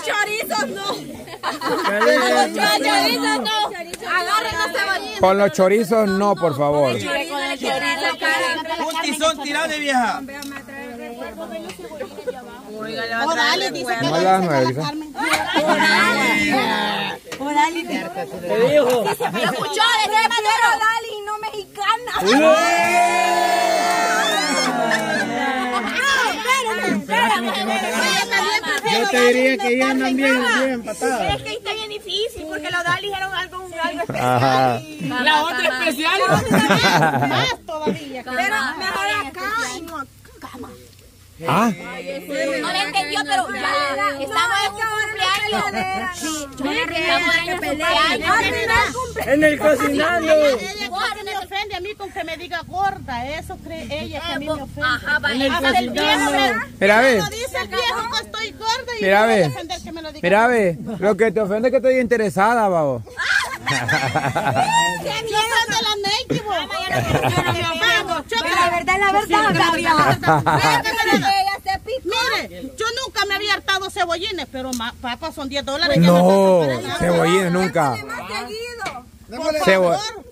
chorizos no. Chorizos no. Agárrenos. Con los chorizos no, por favor. Son tiradas, vieja. Orale, dice que no se la Carmen. Orale. Te dijo. Me escuchó, de qué manera Orale y no mexicana. Yo te diría que ya andan bien empatadas. Es que está bien difícil porque los Dalis eran algo especial. La otra especial. Más todavía. Pero mejor acá y no acá. ¿Ah? No lo entendió, pero ya estamos en un cumpleaños. En el cocinando. Gorda me ofende a mí con que me diga gorda. Eso cree ella que a mí me ofende. Ajá, vale. Hasta el viejo. Mira, ve. No dice el viejo que estoy gorda y no voy a defender que me lo diga. Mira, ve. Lo que te ofende es que estoy interesada, babo. La verdad. Mire, yo nunca me había hartado cebollines, pero papas son $10. No, cebollines nunca.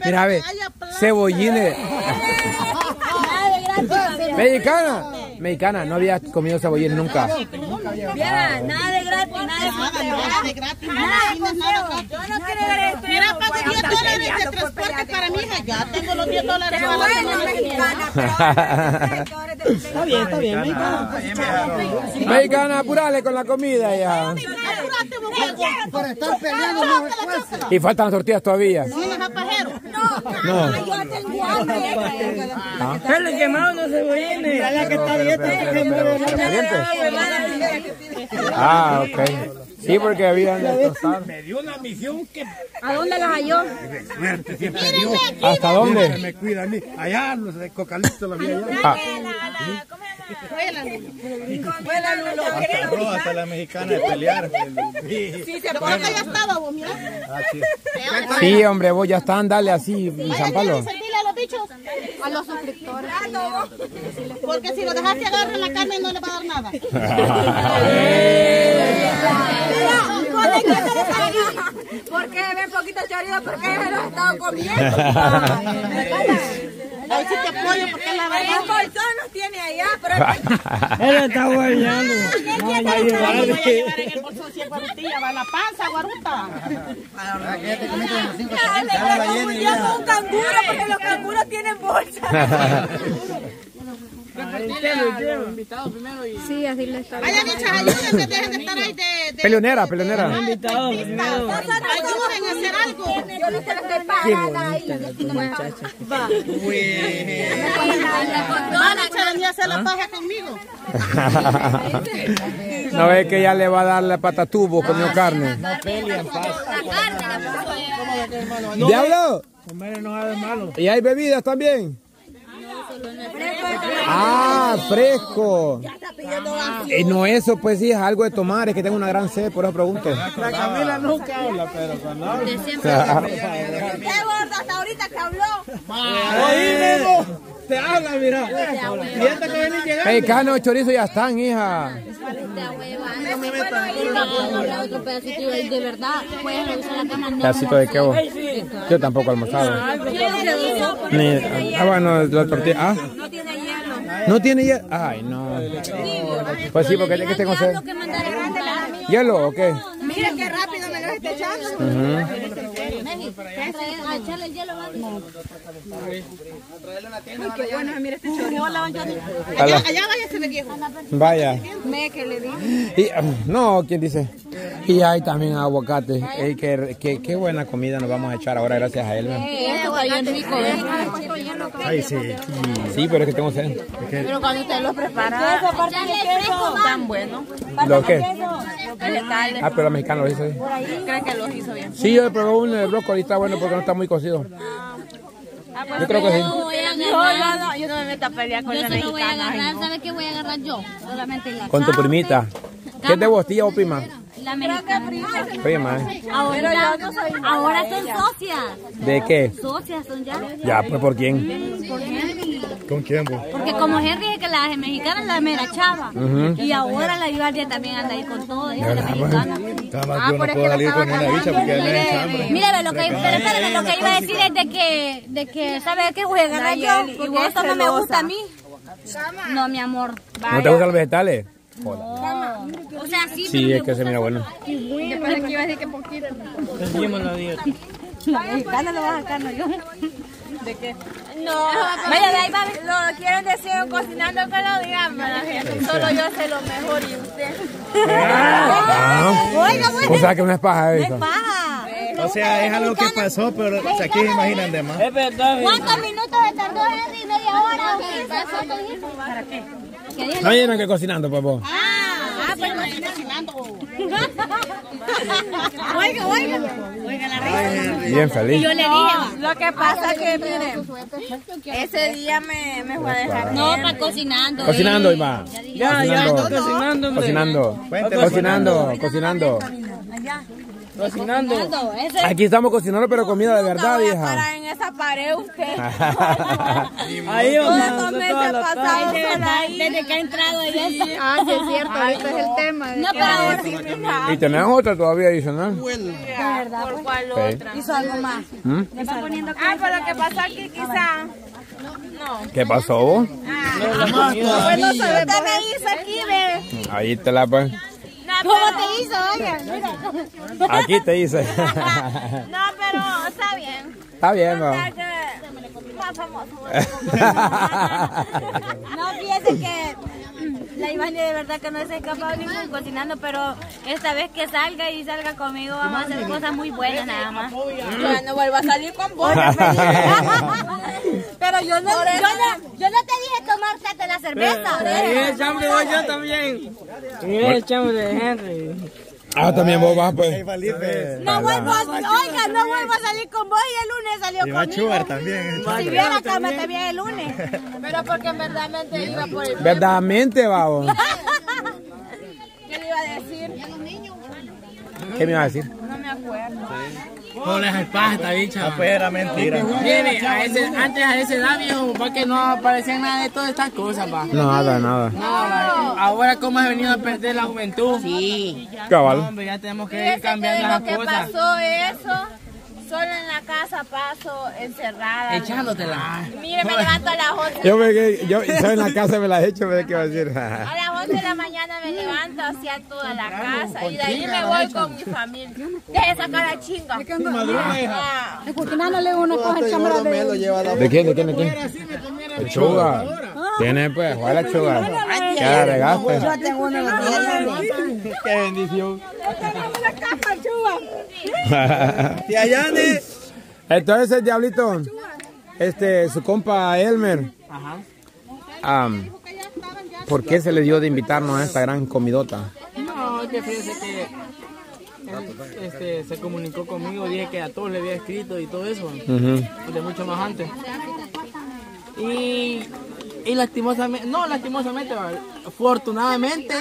Mira, a ver, cebollines. Mexicana, no había comido cebollines nunca. Mira, nada de gratis. Yo no quiero ver esto. Mira, pago $10 de transporte para mi hija. Ya tengo los $10. Está bien, mexicana, apurale con la comida ya. Por estar peleando y faltan las tortillas todavía. No. Carlos quemado no se viene. La que está dieta. Ah, ok. Sí, porque había... Me dio una misión que... ¿A dónde las halló? ¿Hasta dónde? Me cuida a mí. Allá, los de Cocalito la vi allá. Hasta la mexicana de pelear. Sí, se pone que ya estaba vos, mirá. Sí, hombre, vos ya están, dale así, San Pablo. A los suscriptores. Porque si lo dejaste agarrar la carne no le va a dar nada. Porque ven poquito chorizo porque me lo he estado comiendo. Ahí sí te apoyo porque la verdad el colchón nos tiene allá, pero él está guayando. Voy a llevar en el bolsón 100 guarutillas, va la panza, guaruta. Le con un canguro porque los canguros tienen bolsa. Sí, así le está. Vayan muchas ayúdenme, dejen de estar ahí de... Peleonera. Ayúdenme a hacer algo. Yo no se lo estoy pagando ahí. Va. Van a echarle a hacer la paja conmigo. No ves que ya le va a dar la patatubo comió carne. No pelean, paz. ¡Diablo! Comer no sabe malo. ¿Y hay bebidas también? Ah, fresco. No, eso pues sí es algo de tomar. Es que tengo una gran sed, por eso pregunto. La Camila nunca habla, pero cuando habla. ¡Qué gordo hasta ahorita que habló! Te habla, mira. Mexicano, chorizo ya están, hija. Pedacito de queso. Yo tampoco almorzaba. Ah, bueno, la tortilla. Ah. No tiene hielo. Ay, no. Pues sí, porque que tengo sed. ¿Hielo o qué? Mira qué rápido me lo está echando. Echarle el hielo, qué bueno, mira este chorizo. Allá váyase de viejo. Vaya. No, ¿quién dice? Y hay también aguacate. Ey, qué buena comida nos vamos a echar ahora, gracias a Elmer. Ay, sí. Sí, pero es que tengo sed. Pero cuando usted los prepara, tan bueno. ¿Lo qué? Ah, pero los mexicanos lo hizo bien. ¿Creen que los hizo bien? Sí, yo probé uno de brócoli, está bueno porque no está muy cocido. Yo creo que sí. Yo no me meto a pelear con la mexicana. Yo voy a agarrar, ¿sabes qué voy a agarrar yo? Solamente la. Con tu primita. ¿Qué te gustó o prima? La americana. Prima. Ahora son socias. ¿De qué? Socias son ya. Ya, pues, ¿por quién? ¿Por quién? ¿Con quién vos? Porque como Henry es que la mexicana es la mera chava. Y ahora la Ibarria también anda ahí con todo. La mexicana. Yo no puedo salir con una bicha porque es mera chava. Mira, lo que iba a decir es de que ¿sabes qué juega yo? Porque esto no me gusta a mí. No, mi amor. ¿No te gustan los vegetales? No. O sea, sí, sí, es que se mira bueno. Después aquí iba a decir que poquito. Seguimos la dieta. La mexicana lo vas a sacar, ¿no? Yo. ¿De qué? No, vaya, de ahí va. Lo quieren decir cocinando que lo digan, gente. Solo yo sé lo mejor y usted. O sea, que una es paja esa. No es paja. O sea, es algo que pasó, pero aquí se imaginan de más. Es verdad. ¿Cuántos minutos de tardó Henry? ¿Media hora? ¿Para qué? No llenan que cocinando, papá. Pero no estoy cocinando. Oiga, oiga. Oiga la risa. Bien feliz. Y yo le dije, lo que pasa es que, miren, ese día me fue a dejar. No, para cocinando. Cocinando, Iván. Ya, cocinando. Cocinando. Cocinando. Aquí estamos cocinando, pero comida de verdad, hija. Para en esa pared usted. Ahí vamos. Desde que ha entrado ella. Ah, sí, es cierto. Este es el tema. No, pero ahora sí. Y tenemos otra todavía adicional. Bueno. De verdad. ¿Por cuál otra? Hizo algo más. Pero lo que pasa es que quizá. No. ¿Qué pasó vos? Bueno, usted me hizo aquí, bebé. Ahí te la pues. ¿Cómo te hizo? Oiga, mira. Aquí te hice. No, pero está bien. Está bien, ¿no? Más famoso. No piense que la Iván de verdad que no es capaz de ir cocinando, pero esta vez que salga y salga conmigo vamos a hacer cosas muy buenas nada más. Yo no vuelvo a salir con vos. Pero yo no te dije tomarte la cerveza. Y el chambre voy yo también. Y el chambre de Henry. También vos vas, pues. No vuelvo a salir con vos y el lunes salió conmigo. Y va a chugar también. Si viera cama también el lunes. Pero porque verdaderamente iba por el... Verdaderamente, vamos. ¿Qué le iba a decir? ¿Qué me iba a decir? No me acuerdo. No les espalda esta bicha. Ah, pues era mentira. Mire, antes a ese labio, para que no aparecían nada de todas estas cosas, pa. Nada. Ahora cómo has venido a perder la juventud. Sí. Cabal. No, hombre, ya tenemos que ir cambiando las cosas. ¿Qué pasó eso? Solo en la casa paso encerrada. Echándotela. Mire, me levanto a las 11. Yo en la casa me la he hecho, ¿qué va a decir? A las 11 de la mañana me levanto hacia toda la casa y de ahí me voy con mi familia. Deje esa cara chinga. Cocinándole uno con el chamorro. ¿De quién? El chuga. Tiene pues, juega la chuga. Que la regaste. Yo tengo una en la casa. Qué bendición. Entonces el diablito, su compa Elmer, ¿por qué se le dio de invitarnos a esta gran comidota? No, es que fíjese que se comunicó conmigo, dije que a todos le había escrito y todo eso, de mucho más antes. Y lastimosamente, afortunadamente,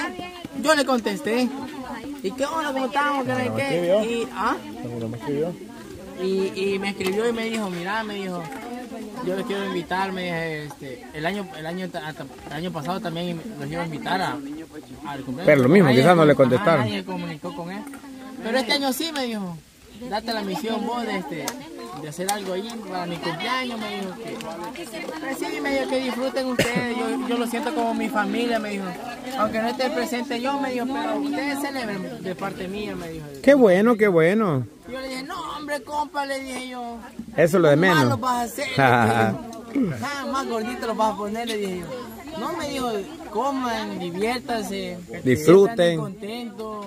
yo le contesté. ¿Y qué hora contamos? Y me escribió y me dijo, mira, yo le quiero invitar, me dije, el año pasado también los iba a invitar al cumpleaños. Pero lo mismo, quizás no le contestaron. Nadie comunicó con él. Pero este año sí, me dijo, date la misión vos de hacer algo ahí para mi cumpleaños, me dijo. Me dijo que disfruten ustedes, yo lo siento como mi familia, me dijo. Aunque no esté presente yo, me dijo, pero ustedes celebren de parte mía, me dijo. Qué bueno, qué bueno. Yo le dije, no, hombre, compa, le dije yo. Eso es lo de menos. Más lo vas a hacer. Nada más gordito lo vas a poner, le dije yo. No, me dijo, coman, diviértanse. Disfruten. Contentos.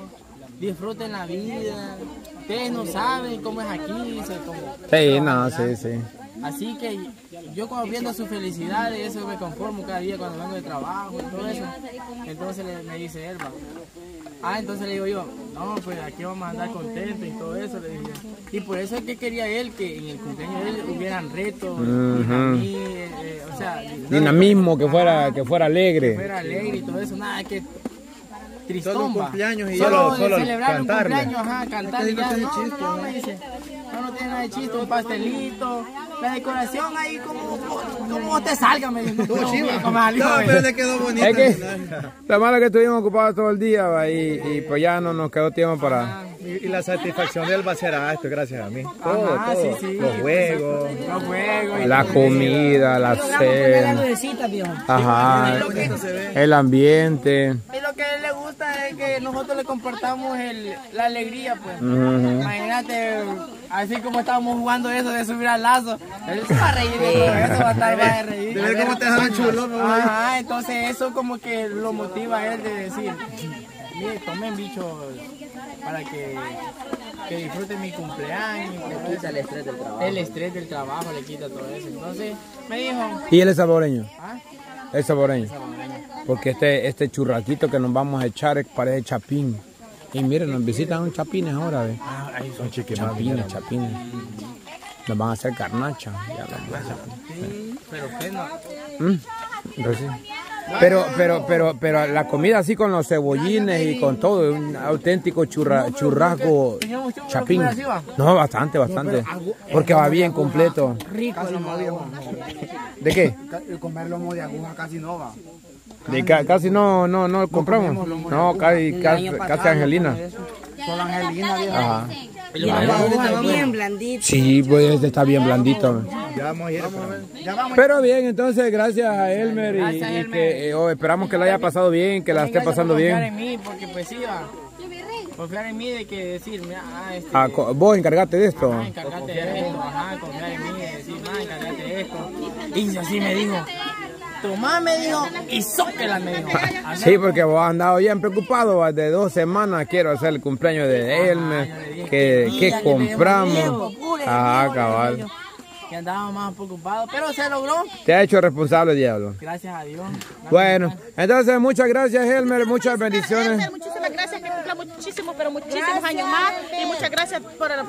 Disfruten la vida. Ustedes no saben cómo es aquí. Sí. Así que yo cuando viendo su felicidad y eso me conformo cada día cuando vengo de trabajo y todo eso. Entonces me dice él, entonces le digo yo, no, pues aquí vamos a andar contentos y todo eso, le dije. Y por eso es que quería él que en el cumpleaños de él hubieran retos, dinamismo, que fuera alegre. Que fuera alegre y todo eso, nada, que... Solo un cumpleaños y solo celebrar un cumpleaños, ajá, cantar y ya. No, me dice, no tiene nada de chiste, un pastelito. La decoración ahí como te salga, me dijo. No, pero le quedó bonito. Es que lo malo es que estuvimos ocupados todo el día, va, y pues ya no nos quedó tiempo para... Y la satisfacción de él va a ser a esto, gracias a mí. Todo, sí, sí. Los juegos. La comida, la cena. Ajá. El ambiente. Y lo que a él le gusta es que nosotros le compartamos la alegría, pues. Imagínate, así como estábamos jugando eso de subir al lazo. Él se va a reír, eso va a reír. De ver cómo te dejan chulo, ¿no? Ajá, entonces eso como que lo motiva a él de decir, mire, tomen bicho para que disfruten mi cumpleaños. Le quita el estrés del trabajo. El estrés del trabajo le quita todo eso. Entonces me dijo... ¿Y él es saboreño? ¿Ah? Es saboreño. Porque este churraquito que nos vamos a echar parece chapín. Y miren, nos visitan un chapines ahora, ¿ves? Ah, ahí son chapines. Nos van a hacer carnacha. Pero qué no. Pero la comida así con los cebollines y con todo, un auténtico churrasco chapín. No, bastante. Porque va bien completo. Rico. ¿De qué? Comer lomo de aguja casi no va. Casi no compramos. No, casi Angelina. Solo Angelina, ajá. Bien blandito. Sí, pues este está bien blandito. Ya vamos a ir. Pero bien, entonces gracias a Elmer y que esperamos que la haya pasado bien, que la esté pasando bien. Confiar en mí, porque pues iba. Confiar en mí de que decirme, vos encargate de esto. Ajá, encargate de esto, ajá, confiar en mí de decir, encargate de esto. Y así me dijo. Tu mamá me dijo y sóquela, me dijo. Sí, porque vos has andado bien preocupado. De 2 semanas quiero hacer el cumpleaños de Elmer. Que compramos. Ah, cabal. Que andaba más preocupado, pero se logró. Te ha hecho responsable, diablo. Gracias a Dios. Bueno, entonces muchas gracias, Elmer. Muchas bendiciones. Muchísimas gracias. Que cumpla muchísimos, pero muchísimos años más. Y muchas gracias por los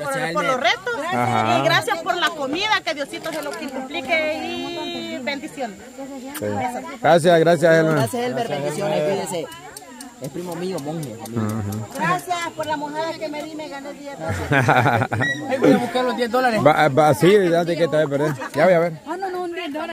retos. Gracias. Y gracias por la comida. Que Diosito se lo multiplique. Y bendiciones. Sí. Gracias, Elmer. Gracias, Elmer. Bendiciones. Cuídense. Es primo mío, monje. Gracias por la mojada que me di, me gané $10. Voy a buscar los $10. Sí, ya te voy a perder. Ya voy a ver.